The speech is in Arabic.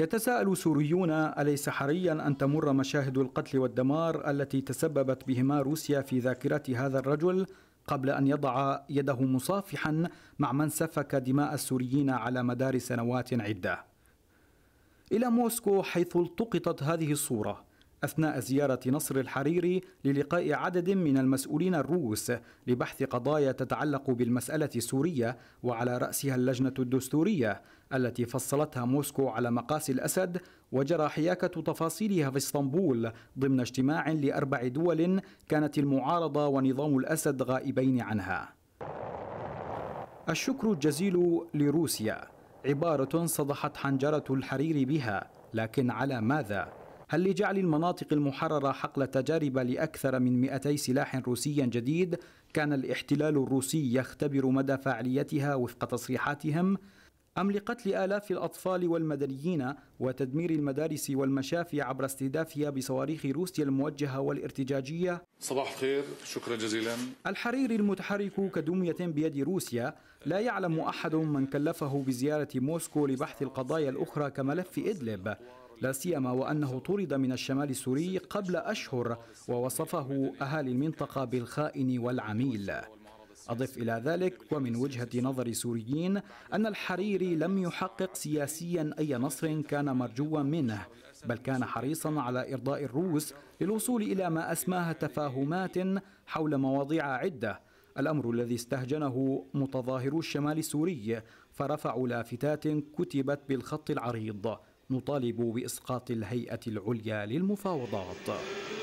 يتساءل سوريون أليس حريا أن تمر مشاهد القتل والدمار التي تسببت بهما روسيا في ذاكرة هذا الرجل قبل أن يضع يده مصافحا مع من سفك دماء السوريين على مدار سنوات عدة؟ إلى موسكو حيث التقطت هذه الصورة أثناء زيارة نصر الحريري للقاء عدد من المسؤولين الروس لبحث قضايا تتعلق بالمسألة السورية، وعلى رأسها اللجنة الدستورية التي فصلتها موسكو على مقاس الأسد، وجرى حياكة تفاصيلها في اسطنبول ضمن اجتماع ل4 دول كانت المعارضة ونظام الأسد غائبين عنها. الشكر الجزيل لروسيا عبارة صدحت حنجرة الحريري بها، لكن على ماذا؟ هل لجعل المناطق المحررة حقل تجارب لأكثر من 200 سلاح روسي جديد كان الاحتلال الروسي يختبر مدى فاعليتها وفق تصريحاتهم؟ أم لقتل آلاف الأطفال والمدنيين وتدمير المدارس والمشافي عبر استهدافها بصواريخ روسيا الموجهة والارتجاجية؟ صباح الخير، شكرا جزيلا. الحريري المتحرك كدمية بيد روسيا لا يعلم أحد من كلفه بزيارة موسكو لبحث القضايا الأخرى كملف إدلب، لا سيما وأنه طرد من الشمال السوري قبل أشهر ووصفه أهالي المنطقة بالخائن والعميل. أضف إلى ذلك ومن وجهة نظر سوريين أن الحريري لم يحقق سياسيا أي نصر كان مرجوا منه، بل كان حريصا على إرضاء الروس للوصول إلى ما أسماها تفاهمات حول مواضيع عدة، الأمر الذي استهجنه متظاهرو الشمال السوري فرفعوا لافتات كتبت بالخط العريض: نطالب بإسقاط الهيئة العليا للمفاوضات.